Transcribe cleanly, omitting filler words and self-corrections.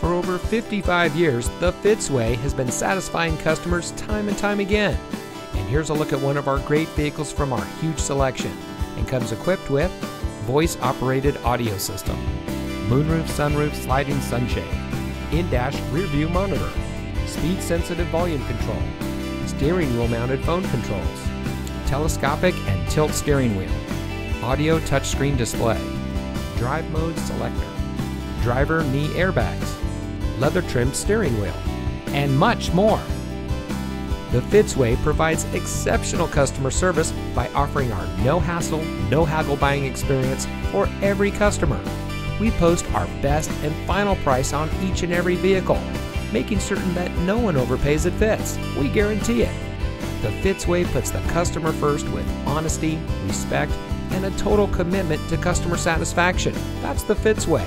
For over 55 years, the Fitzway has been satisfying customers time and time again. And here's a look at one of our great vehicles from our huge selection, and comes equipped with voice-operated audio system, moonroof, sunroof, sliding sunshade, in-dash rear view monitor, speed-sensitive volume control, steering wheel-mounted phone controls, telescopic and tilt steering wheel, audio touchscreen display, drive mode selector, driver knee airbags, leather-trimmed steering wheel, and much more. The Fitzway provides exceptional customer service by offering our no-hassle, no-haggle buying experience for every customer. We post our best and final price on each and every vehicle, making certain that no one overpays at Fitz. We guarantee it. The Fitzway puts the customer first with honesty, respect, and a total commitment to customer satisfaction. That's the Fitzway.